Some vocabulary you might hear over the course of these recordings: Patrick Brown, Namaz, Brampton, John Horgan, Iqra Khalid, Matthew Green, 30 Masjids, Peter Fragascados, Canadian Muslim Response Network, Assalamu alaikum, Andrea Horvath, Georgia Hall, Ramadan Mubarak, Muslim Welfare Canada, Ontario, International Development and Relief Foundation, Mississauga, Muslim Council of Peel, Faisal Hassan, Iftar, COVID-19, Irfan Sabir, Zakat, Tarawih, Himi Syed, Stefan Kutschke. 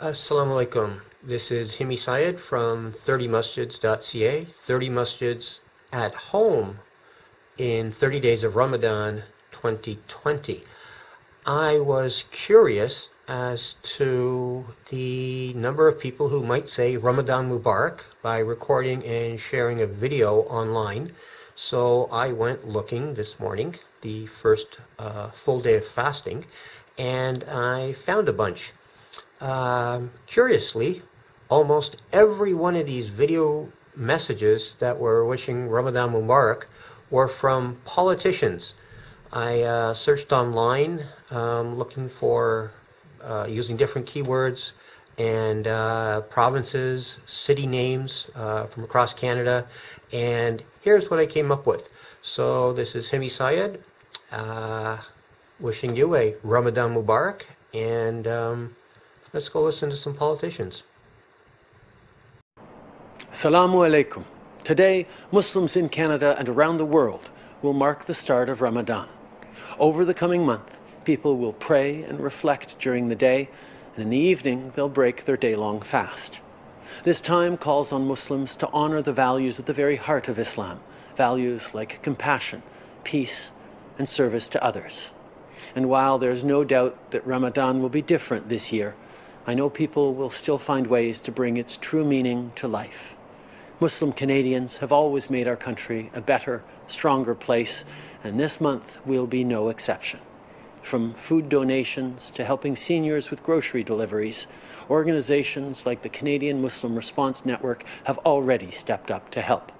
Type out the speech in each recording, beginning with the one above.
Assalamu alaikum. This is Himi Syed from 30masjids.ca. 30 Masjids at Home in 30 Days of Ramadan 2020. I was curious as to the number of people who might say Ramadan Mubarak by recording and sharing a video online. So I went looking this morning, the first full day of fasting, and I found a bunch. Curiously, almost every one of these video messages that were wishing Ramadan Mubarak were from politicians. I searched online looking for using different keywords and provinces, city names from across Canada, and here's what I came up with. So this is Himi Syed wishing you a Ramadan Mubarak, and let's go listen to some politicians. Assalamu alaikum. Today, Muslims in Canada and around the world will mark the start of Ramadan. Over the coming month, people will pray and reflect during the day, and in the evening they'll break their day-long fast. This time calls on Muslims to honor the values at the very heart of Islam, values like compassion, peace, and service to others. And while there's no doubt that Ramadan will be different this year, I know people will still find ways to bring its true meaning to life. Muslim Canadians have always made our country a better, stronger place, and this month will be no exception. From food donations to helping seniors with grocery deliveries, organizations like the Canadian Muslim Response Network have already stepped up to help.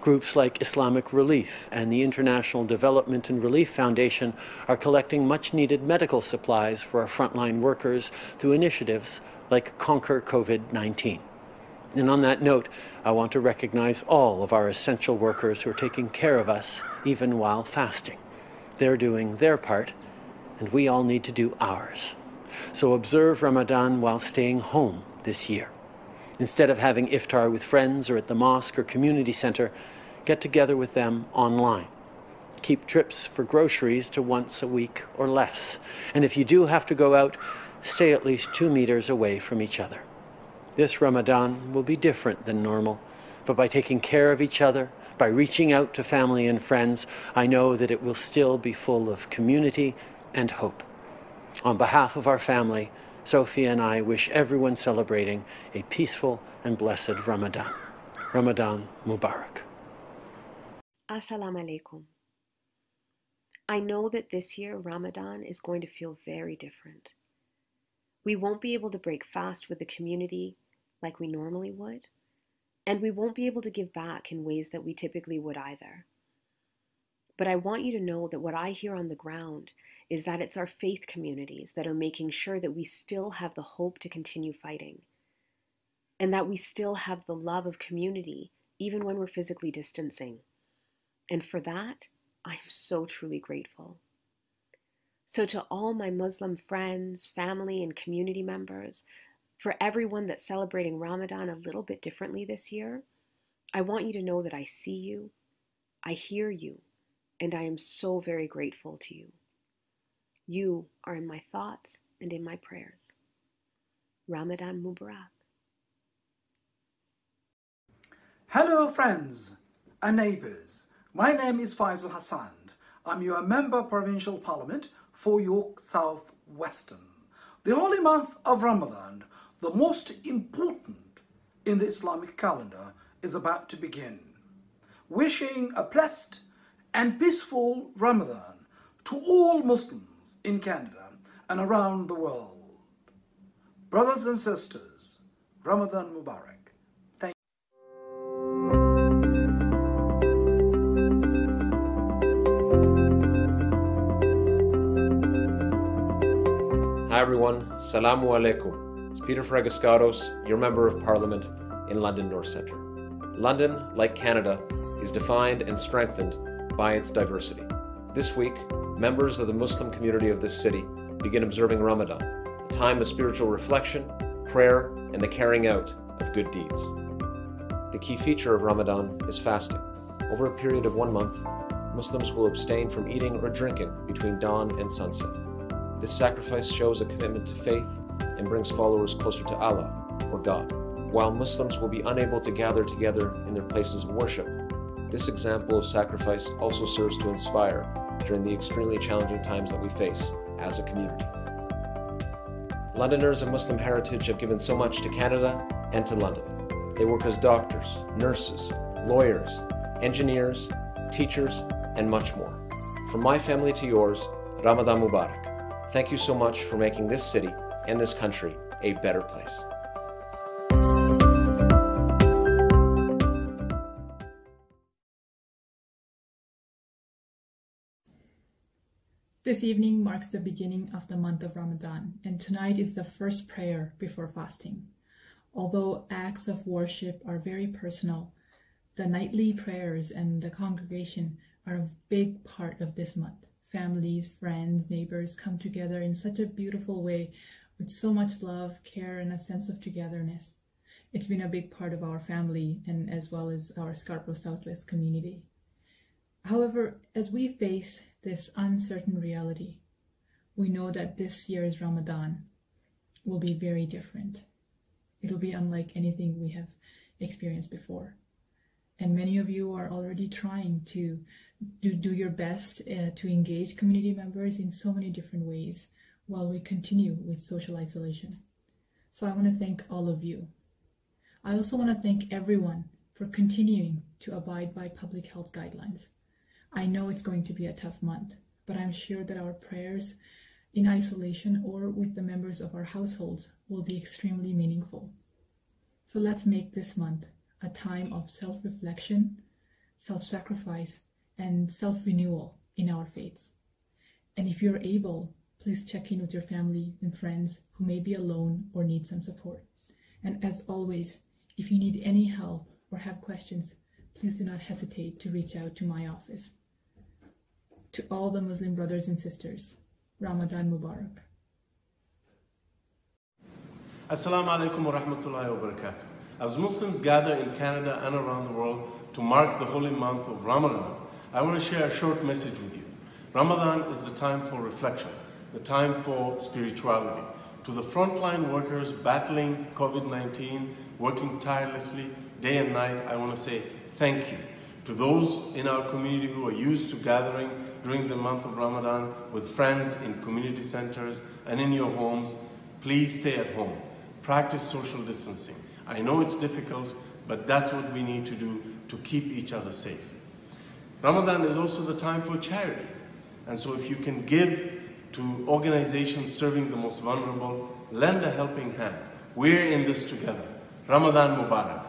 Groups like Islamic Relief and the International Development and Relief Foundation are collecting much-needed medical supplies for our frontline workers through initiatives like Conquer COVID-19. And on that note, I want to recognize all of our essential workers who are taking care of us, even while fasting. They're doing their part, and we all need to do ours. So observe Ramadan while staying home this year. Instead of having iftar with friends or at the mosque or community center, get together with them online. Keep trips for groceries to once a week or less. And if you do have to go out, stay at least 2 meters away from each other. This Ramadan will be different than normal, but by taking care of each other, by reaching out to family and friends, I know that it will still be full of community and hope. On behalf of our family, Sophie and I wish everyone celebrating a peaceful and blessed Ramadan. Ramadan Mubarak. Assalamu alaikum. I know that this year Ramadan is going to feel very different. We won't be able to break fast with the community like we normally would, and we won't be able to give back in ways that we typically would either. But I want you to know that what I hear on the ground is that it's our faith communities that are making sure that we still have the hope to continue fighting, and that we still have the love of community even when we're physically distancing. And for that, I am so truly grateful. So to all my Muslim friends, family, and community members, for everyone that's celebrating Ramadan a little bit differently this year, I want you to know that I see you, I hear you, and I am so very grateful to you. You are in my thoughts and in my prayers. Ramadan Mubarak. Hello friends and neighbours. My name is Faisal Hassan. I'm your member provincial parliament for York South Western. The holy month of Ramadan, the most important in the Islamic calendar, is about to begin. Wishing a blessed and peaceful Ramadan to all Muslims in Canada and around the world. Brothers and sisters, Ramadan Mubarak. Hi everyone, Salamu Alaikum. It's Peter Fragascados, your Member of Parliament in London North Centre. London, like Canada, is defined and strengthened by its diversity. This week, members of the Muslim community of this city begin observing Ramadan, a time of spiritual reflection, prayer, and the carrying out of good deeds. The key feature of Ramadan is fasting. Over a period of 1 month, Muslims will abstain from eating or drinking between dawn and sunset. This sacrifice shows a commitment to faith and brings followers closer to Allah, or God. While Muslims will be unable to gather together in their places of worship, this example of sacrifice also serves to inspire during the extremely challenging times that we face as a community. Londoners of Muslim heritage have given so much to Canada and to London. They work as doctors, nurses, lawyers, engineers, teachers, and much more. From my family to yours, Ramadan Mubarak. Thank you so much for making this city and this country a better place. This evening marks the beginning of the month of Ramadan, and tonight is the first prayer before fasting. Although acts of worship are very personal, the nightly prayers and the congregation are a big part of this month. Families, friends, neighbors come together in such a beautiful way with so much love, care, and a sense of togetherness. It's been a big part of our family and as well as our Scarborough Southwest community. However, as we face this uncertain reality, we know that this year's Ramadan will be very different. It'll be unlike anything we have experienced before. And many of you are already trying to do your best to engage community members in so many different ways while we continue with social isolation. So I want to thank all of you. I also want to thank everyone for continuing to abide by public health guidelines. I know it's going to be a tough month, but I'm sure that our prayers in isolation or with the members of our households will be extremely meaningful. So let's make this month a time of self-reflection, self-sacrifice, and self-renewal in our faiths. And if you're able, please check in with your family and friends who may be alone or need some support. And as always, if you need any help or have questions, please do not hesitate to reach out to my office. To all the Muslim brothers and sisters, Ramadan Mubarak. Assalamu alaikum wa rahmatullahi wa barakatuh. As Muslims gather in Canada and around the world to mark the holy month of Ramadan, I want to share a short message with you. Ramadan is the time for reflection, the time for spirituality. To the frontline workers battling COVID-19, working tirelessly day and night, I want to say thank you. To those in our community who are used to gathering during the month of Ramadan with friends in community centers and in your homes, please stay at home. Practice social distancing. I know it's difficult, but that's what we need to do to keep each other safe. Ramadan is also the time for charity. And so if you can give to organizations serving the most vulnerable, lend a helping hand. We're in this together. Ramadan Mubarak.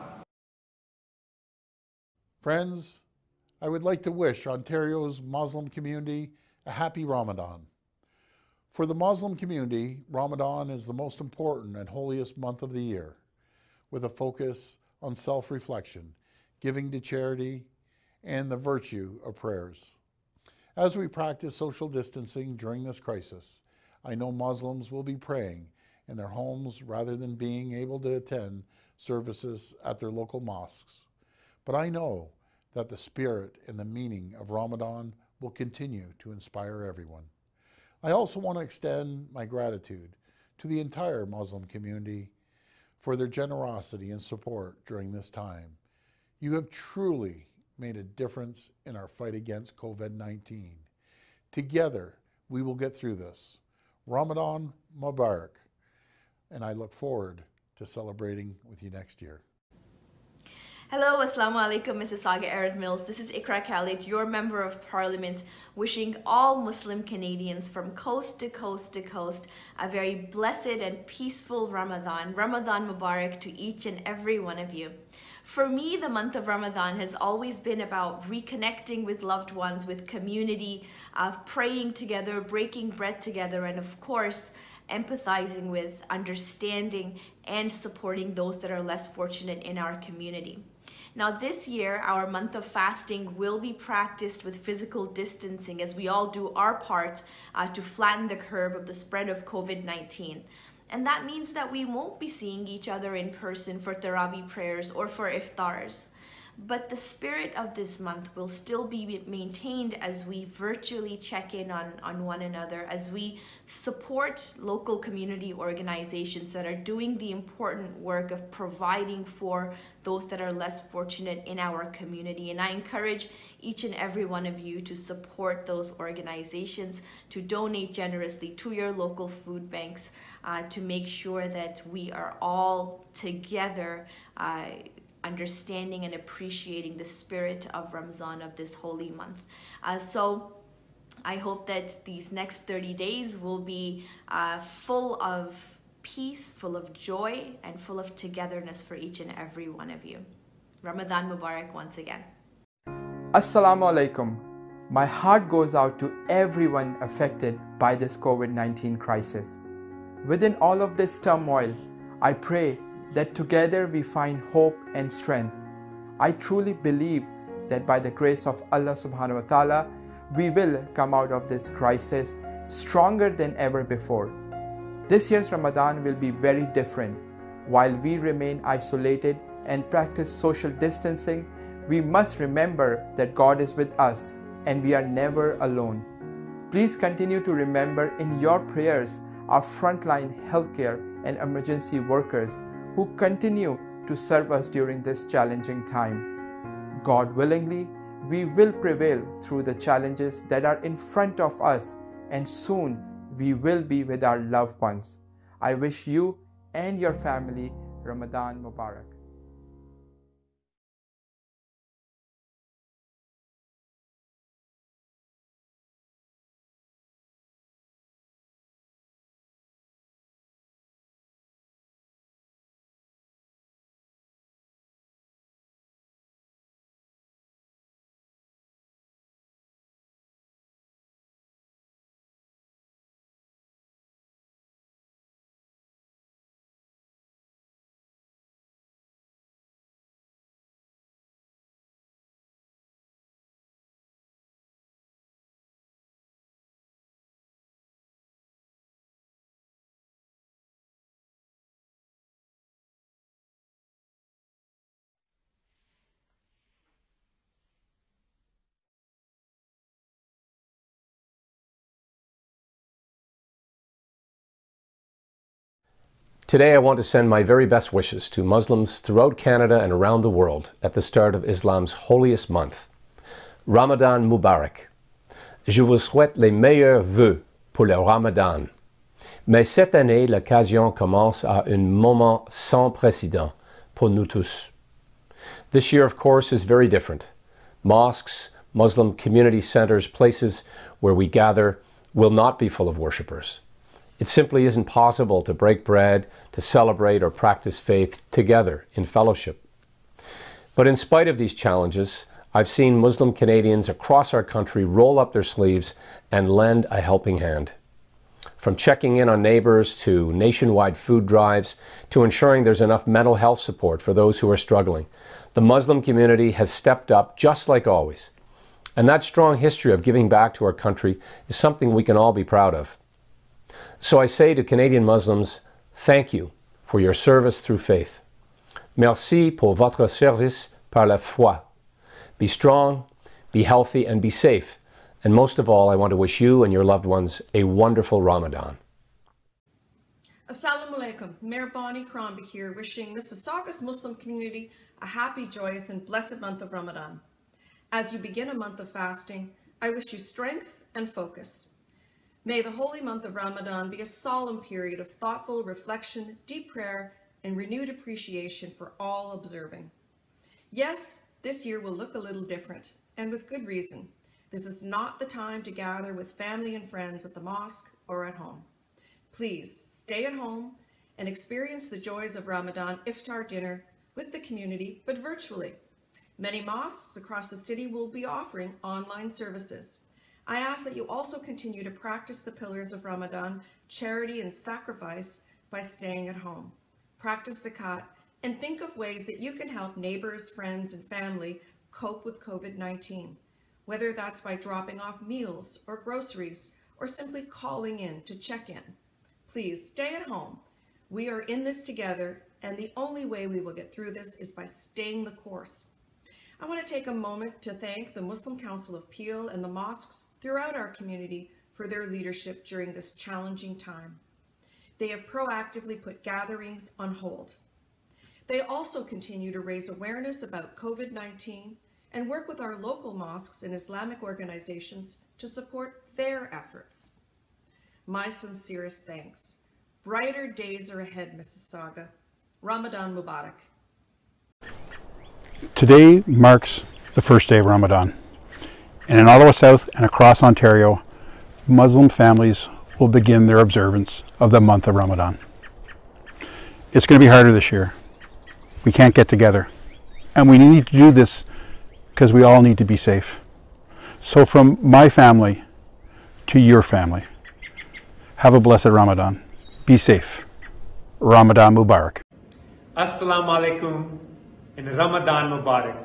Friends, I would like to wish Ontario's Muslim community a happy Ramadan. For the Muslim community, Ramadan is the most important and holiest month of the year, with a focus on self-reflection, giving to charity, and the virtue of prayers. As we practice social distancing during this crisis, I know Muslims will be praying in their homes rather than being able to attend services at their local mosques. But I know that the spirit and the meaning of Ramadan will continue to inspire everyone. I also want to extend my gratitude to the entire Muslim community for their generosity and support during this time. You have truly made a difference in our fight against COVID-19. Together, we will get through this. Ramadan Mubarak, and I look forward to celebrating with you next year. Hello, Assalamu alaikum, Mississauga Arid Mills. This is Iqra Khalid, your Member of Parliament, wishing all Muslim Canadians from coast to coast to coast a very blessed and peaceful Ramadan. Ramadan Mubarak to each and every one of you. For me, the month of Ramadan has always been about reconnecting with loved ones, with community, of praying together, breaking bread together, and of course, empathizing with, understanding, and supporting those that are less fortunate in our community. Now this year, our month of fasting will be practiced with physical distancing as we all do our part to flatten the curve of the spread of COVID-19. And that means that we won't be seeing each other in person for Tarawih prayers or for iftars. But the spirit of this month will still be maintained as we virtually check in on one another, as we support local community organizations that are doing the important work of providing for those that are less fortunate in our community. And I encourage each and every one of you to support those organizations, to donate generously to your local food banks, to make sure that we are all together understanding and appreciating the spirit of Ramadan, of this holy month. So I hope that these next 30 days will be full of peace, full of joy, and full of togetherness for each and every one of you. Ramadan Mubarak once again. Assalamu alaikum. My heart goes out to everyone affected by this COVID-19 crisis. Within all of this turmoil, I pray that together we find hope and strength. I truly believe that by the grace of Allah subhanahu wa ta'ala, we will come out of this crisis stronger than ever before. This year's Ramadan will be very different. While we remain isolated and practice social distancing, we must remember that God is with us and we are never alone. Please continue to remember in your prayers our frontline healthcare and emergency workers who continue to serve us during this challenging time. God willingly, we will prevail through the challenges that are in front of us, and soon we will be with our loved ones. I wish you and your family Ramadan Mubarak. Today I want to send my very best wishes to Muslims throughout Canada and around the world at the start of Islam's holiest month. Ramadan Mubarak. Je vous souhaite les meilleurs vœux pour le Ramadan. Mais cette année, l'occasion commence à un moment sans précédent pour nous tous. This year, of course, is very different. Mosques, Muslim community centers, places where we gather will not be full of worshippers. It simply isn't possible to break bread, to celebrate or practice faith together in fellowship. But in spite of these challenges, I've seen Muslim Canadians across our country roll up their sleeves and lend a helping hand. From checking in on neighbors to nationwide food drives to ensuring there's enough mental health support for those who are struggling, the Muslim community has stepped up just like always. And that strong history of giving back to our country is something we can all be proud of. So I say to Canadian Muslims, thank you for your service through faith. Merci pour votre service par la foi. Be strong, be healthy, and be safe. And most of all, I want to wish you and your loved ones a wonderful Ramadan. Assalamu alaikum. Mayor Bonnie Crombie here, wishing Mississauga's Muslim community a happy, joyous, and blessed month of Ramadan. As you begin a month of fasting, I wish you strength and focus. May the holy month of Ramadan be a solemn period of thoughtful reflection, deep prayer, and renewed appreciation for all observing. Yes, this year will look a little different, and with good reason. This is not the time to gather with family and friends at the mosque or at home. Please stay at home and experience the joys of Ramadan iftar dinner with the community, but virtually. Many mosques across the city will be offering online services. I ask that you also continue to practice the pillars of Ramadan, charity and sacrifice, by staying at home. Practice zakat and think of ways that you can help neighbors, friends, and family cope with COVID-19, whether that's by dropping off meals or groceries or simply calling in to check in. Please stay at home. We are in this together, and the only way we will get through this is by staying the course. I want to take a moment to thank the Muslim Council of Peel and the mosques throughout our community for their leadership during this challenging time. They have proactively put gatherings on hold. They also continue to raise awareness about COVID-19 and work with our local mosques and Islamic organizations to support their efforts. My sincerest thanks. Brighter days are ahead, Mississauga. Ramadan Mubarak. Today marks the first day of Ramadan, and in Ottawa South and across Ontario, Muslim families will begin their observance of the month of Ramadan. It's going to be harder this year. We can't get together, and we need to do this because we all need to be safe. So from my family to your family, have a blessed Ramadan. Be safe. Ramadan Mubarak. Assalamu alaikum and Ramadan Mubarak.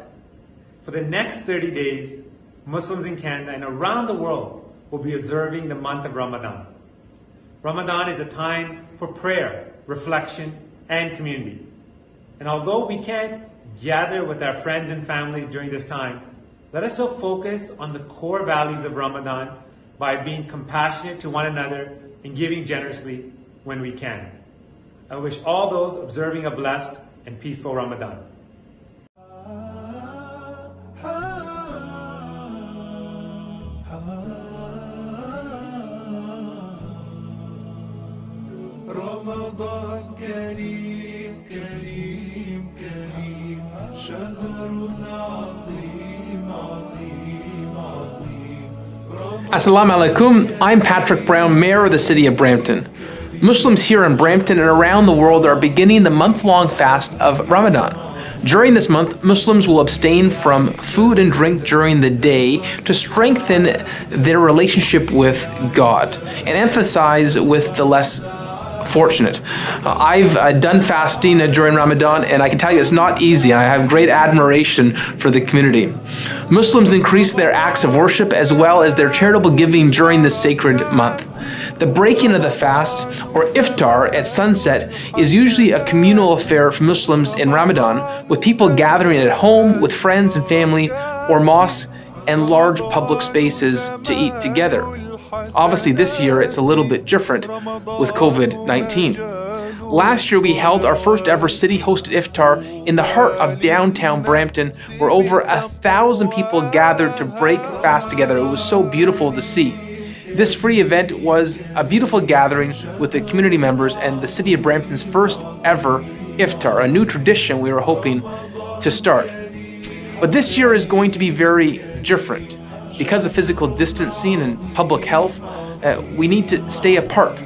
For the next 30 days, Muslims in Canada and around the world will be observing the month of Ramadan. Ramadan is a time for prayer, reflection, and community. And although we can't gather with our friends and families during this time, let us still focus on the core values of Ramadan by being compassionate to one another and giving generously when we can. I wish all those observing a blessed and peaceful Ramadan. Ramadan Kareem, Kareem, Kareem, Shahrun Azim, Azim, Azim. Assalamu alaikum, I'm Patrick Brown, Mayor of the City of Brampton. Muslims here in Brampton and around the world are beginning the month-long fast of Ramadan. During this month, Muslims will abstain from food and drink during the day to strengthen their relationship with God and emphasize with the less fortunate. I've done fasting during Ramadan, and I can tell you it's not easy, and I have great admiration for the community. Muslims increase their acts of worship as well as their charitable giving during this sacred month. The breaking of the fast, or iftar, at sunset is usually a communal affair for Muslims in Ramadan, with people gathering at home with friends and family, or mosques and large public spaces to eat together. Obviously this year it's a little bit different with COVID-19. Last year we held our first ever city-hosted iftar in the heart of downtown Brampton, where over 1,000 people gathered to break fast together. It was so beautiful to see. This free event was a beautiful gathering with the community members and the City of Brampton's first ever iftar, a new tradition we were hoping to start. But this year is going to be very different. Because of physical distancing and public health, we need to stay apart.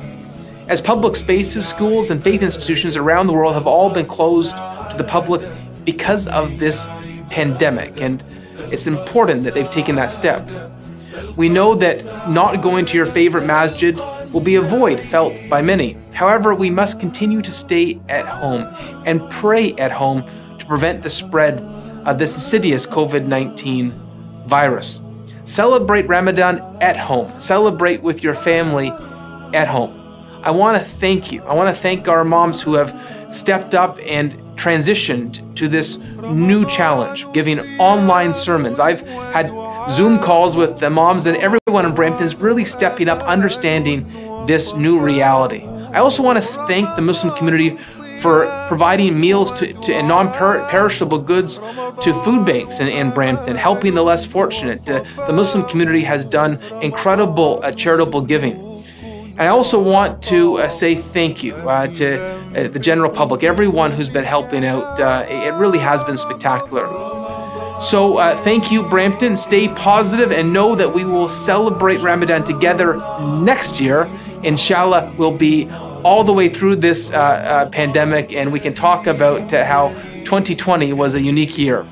As public spaces, schools, and faith institutions around the world have all been closed to the public because of this pandemic, and it's important that they've taken that step. We know that not going to your favorite masjid will be a void felt by many. However, we must continue to stay at home and pray at home to prevent the spread of this insidious COVID-19 virus. Celebrate Ramadan at home. Celebrate with your family at home. I want to thank you. I want to thank our moms who have stepped up and transitioned to this new challenge, giving online sermons. I've had Zoom calls with the moms, and everyone in Brampton is really stepping up, understanding this new reality. I also want to thank the Muslim community for providing meals and non-perishable goods to food banks in Brampton, helping the less fortunate. The Muslim community has done incredible charitable giving. And I also want to say thank you to the general public, everyone who's been helping out. It really has been spectacular. So thank you, Brampton. Stay positive and know that we will celebrate Ramadan together next year. Inshallah, we'll be all the way through this pandemic, and we can talk about how 2020 was a unique year.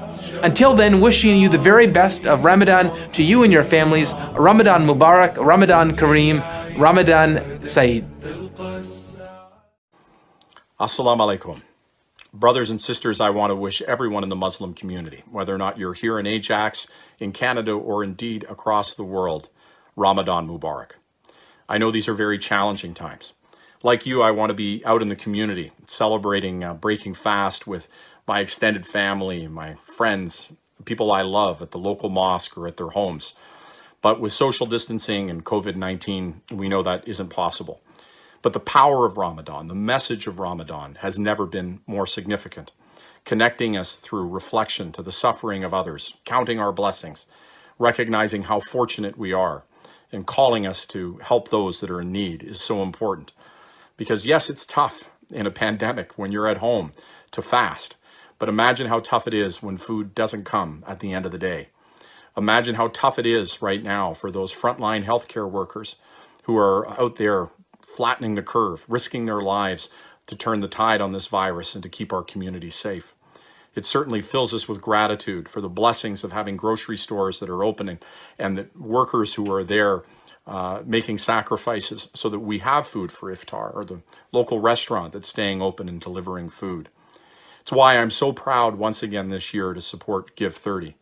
Until then, wishing you the very best of Ramadan to you and your families. Ramadan Mubarak, Ramadan Kareem, Ramadan Saeed. Assalamu alaikum. Brothers and sisters, I want to wish everyone in the Muslim community, whether or not you're here in Ajax, in Canada, or indeed across the world, Ramadan Mubarak. I know these are very challenging times. Like you, I want to be out in the community, celebrating breaking fast with my extended family, my friends, people I love at the local mosque or at their homes. But with social distancing and COVID-19, we know that isn't possible. But the power of Ramadan, the message of Ramadan, has never been more significant, connecting us through reflection to the suffering of others, counting our blessings, recognizing how fortunate we are, and calling us to help those that are in need is so important. Because yes, it's tough in a pandemic when you're at home to fast, but imagine how tough it is when food doesn't come at the end of the day. Imagine how tough it is right now for those frontline healthcare workers who are out there flattening the curve, risking their lives to turn the tide on this virus and to keep our community safe. It certainly fills us with gratitude for the blessings of having grocery stores that are opening and the workers who are there making sacrifices so that we have food for iftar, or the local restaurant that's staying open and delivering food. It's why I'm so proud once again this year to support Give 30.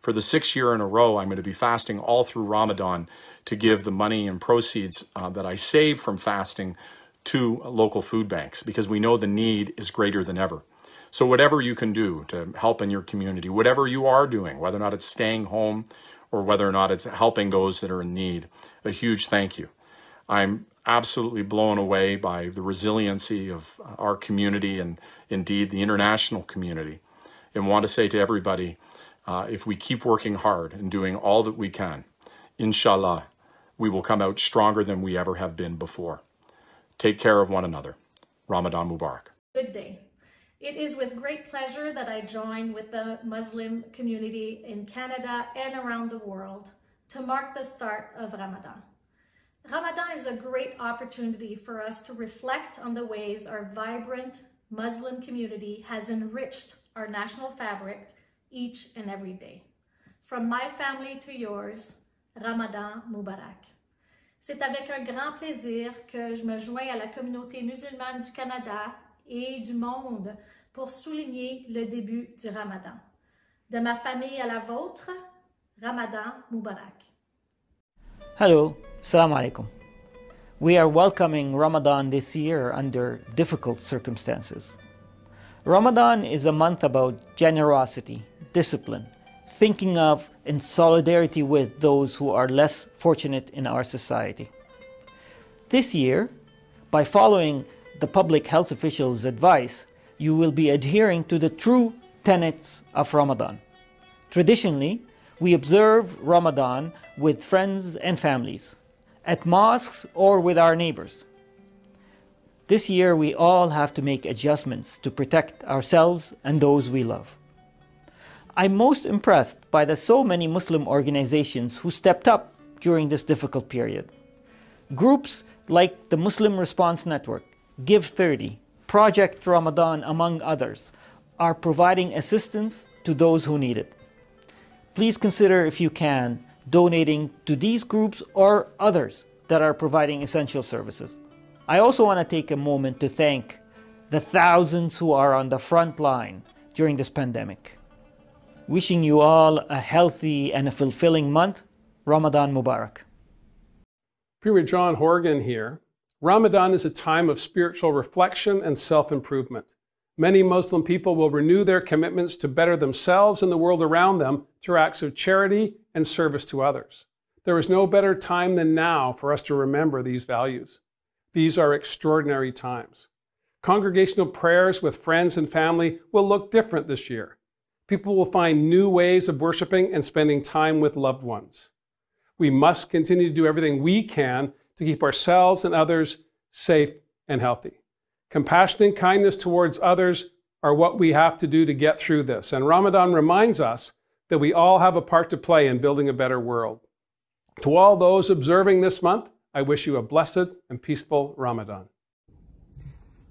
For the 6th year in a row, I'm going to be fasting all through Ramadan to give the money and proceeds that I save from fasting to local food banks, because we know the need is greater than ever. So whatever you can do to help in your community, whatever you are doing, whether or not it's staying home or whether or not it's helping those that are in need, a huge thank you. I'm absolutely blown away by the resiliency of our community and indeed the international community, and want to say to everybody, if we keep working hard and doing all that we can, inshallah, we will come out stronger than we ever have been before. Take care of one another. Ramadan Mubarak. Good day. It is with great pleasure that I join with the Muslim community in Canada and around the world to mark the start of Ramadan. Ramadan is a great opportunity for us to reflect on the ways our vibrant Muslim community has enriched our national fabric each and every day. From my family to yours, Ramadan Mubarak. C'est avec un grand plaisir que je me joins à la communauté musulmane du Canada et du monde pour souligner le début du Ramadan. De ma famille à la vôtre, Ramadan Mubarak. Hello, Assalamu alaikum. We are welcoming Ramadan this year under difficult circumstances. Ramadan is a month about generosity, discipline, thinking of and solidarity with those who are less fortunate in our society. This year, by following the public health officials' advice, you will be adhering to the true tenets of Ramadan. Traditionally, we observe Ramadan with friends and families, at mosques or with our neighbors. This year, we all have to make adjustments to protect ourselves and those we love. I'm most impressed by the so many Muslim organizations who stepped up during this difficult period. Groups like the Muslim Response Network, Give 30, Project Ramadan, among others, are providing assistance to those who need it. Please consider, if you can, donating to these groups or others that are providing essential services. I also want to take a moment to thank the thousands who are on the front line during this pandemic. Wishing you all a healthy and a fulfilling month. Ramadan Mubarak. Premier John Horgan here. Ramadan is a time of spiritual reflection and self-improvement. Many Muslim people will renew their commitments to better themselves and the world around them through acts of charity and service to others. There is no better time than now for us to remember these values. These are extraordinary times. Congregational prayers with friends and family will look different this year. People will find new ways of worshiping and spending time with loved ones. We must continue to do everything we can to keep ourselves and others safe and healthy. Compassion and kindness towards others are what we have to do to get through this. And Ramadan reminds us that we all have a part to play in building a better world. To all those observing this month, I wish you a blessed and peaceful Ramadan.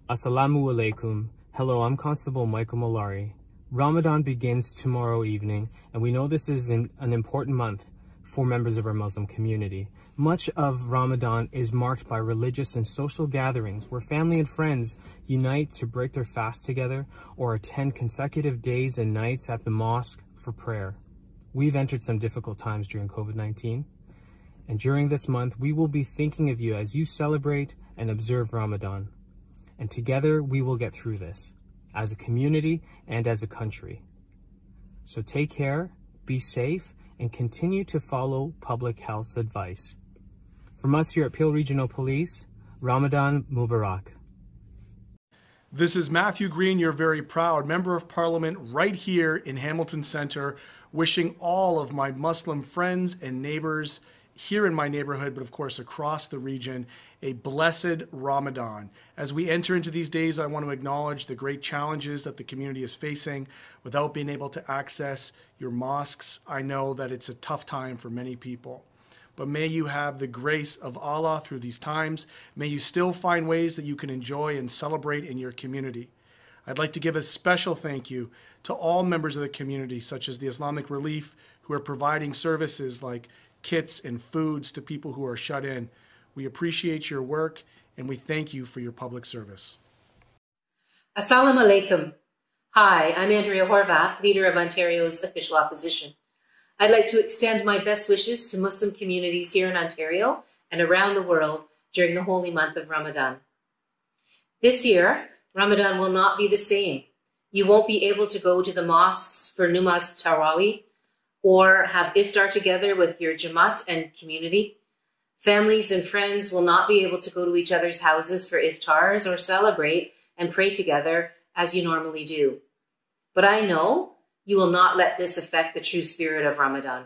Assalamu alaikum. Hello, I'm Constable Michael Molari. Ramadan begins tomorrow evening, and we know this is an important month for members of our Muslim community. Much of Ramadan is marked by religious and social gatherings where family and friends unite to break their fast together or attend consecutive days and nights at the mosque for prayer. We've entered some difficult times during COVID-19, and during this month, we will be thinking of you as you celebrate and observe Ramadan. And together, we will get through this, as a community and as a country. So take care, be safe, and continue to follow public health's advice. From us here at Peel Regional Police, Ramadan Mubarak. This is Matthew Green, your very proud Member of Parliament right here in Hamilton Centre, wishing all of my Muslim friends and neighbours here in my neighborhood, but of course across the region, a blessed Ramadan. As we enter into these days, I want to acknowledge the great challenges that the community is facing without being able to access your mosques. I know that it's a tough time for many people, but may you have the grace of Allah through these times. May you still find ways that you can enjoy and celebrate in your community. I'd like to give a special thank you to all members of the community, such as the Islamic Relief, who are providing services like kits and foods to people who are shut in. We appreciate your work and we thank you for your public service. Assalamu alaikum. Hi, I'm Andrea Horvath, leader of Ontario's official opposition. I'd like to extend my best wishes to Muslim communities here in Ontario and around the world during the holy month of Ramadan. This year, Ramadan will not be the same. You won't be able to go to the mosques for Namaz Tarawih, or have iftar together with your Jamaat and community. Families and friends will not be able to go to each other's houses for iftars or celebrate and pray together as you normally do. But I know you will not let this affect the true spirit of Ramadan.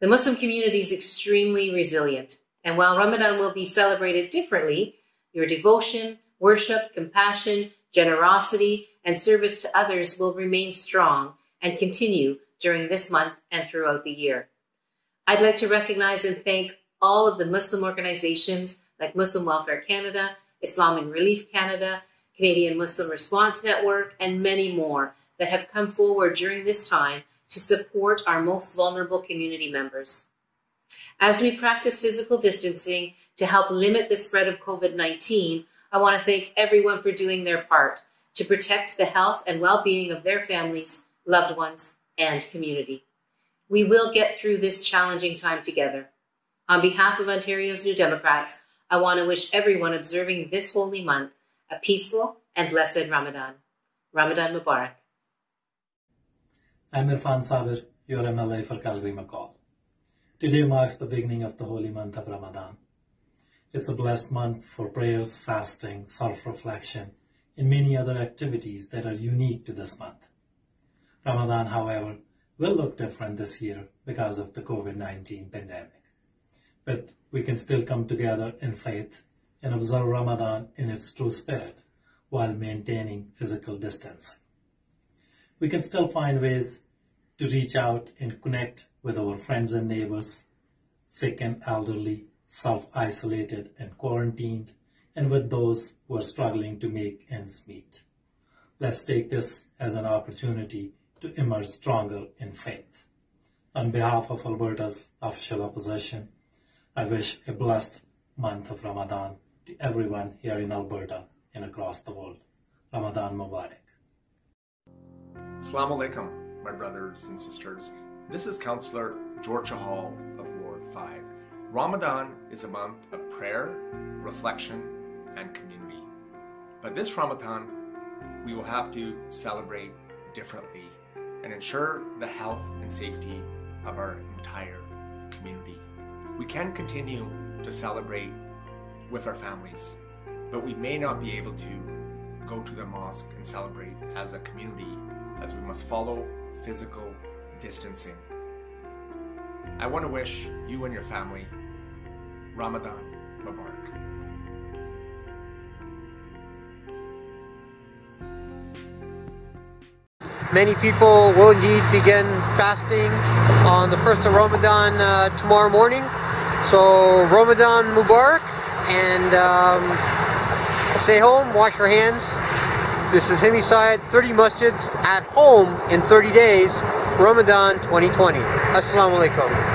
The Muslim community is extremely resilient, and while Ramadan will be celebrated differently, your devotion, worship, compassion, generosity, and service to others will remain strong and continue during this month and throughout the year. I'd like to recognize and thank all of the Muslim organizations like Muslim Welfare Canada, Islamic Relief Canada, Canadian Muslim Response Network, and many more that have come forward during this time to support our most vulnerable community members. As we practice physical distancing to help limit the spread of COVID-19, I want to thank everyone for doing their part to protect the health and well-being of their families, loved ones, and community. We will get through this challenging time together. On behalf of Ontario's New Democrats, I want to wish everyone observing this holy month a peaceful and blessed Ramadan. Ramadan Mubarak. I'm Irfan Sabir, your MLA for Calgary McCall. Today marks the beginning of the holy month of Ramadan. It's a blessed month for prayers, fasting, self-reflection, and many other activities that are unique to this month. Ramadan, however, will look different this year because of the COVID-19 pandemic. But we can still come together in faith and observe Ramadan in its true spirit while maintaining physical distancing. We can still find ways to reach out and connect with our friends and neighbors, sick and elderly, self-isolated and quarantined, and with those who are struggling to make ends meet. Let's take this as an opportunity to emerge stronger in faith. On behalf of Alberta's official opposition, I wish a blessed month of Ramadan to everyone here in Alberta and across the world. Ramadan Mubarak. Assalamu alaikum, my brothers and sisters. This is Councillor Georgia Hall of Ward 5. Ramadan is a month of prayer, reflection, and community. But this Ramadan, we will have to celebrate differently and ensure the health and safety of our entire community. We can continue to celebrate with our families, but we may not be able to go to the mosque and celebrate as a community, as we must follow physical distancing. I want to wish you and your family Ramadan Mubarak. Many people will indeed begin fasting on the 1st of Ramadan tomorrow morning. So Ramadan Mubarak, and stay home, wash your hands. This is Himi Syed, 30 Masjids at Home in 30 Days, Ramadan 2020. Assalamu alaikum.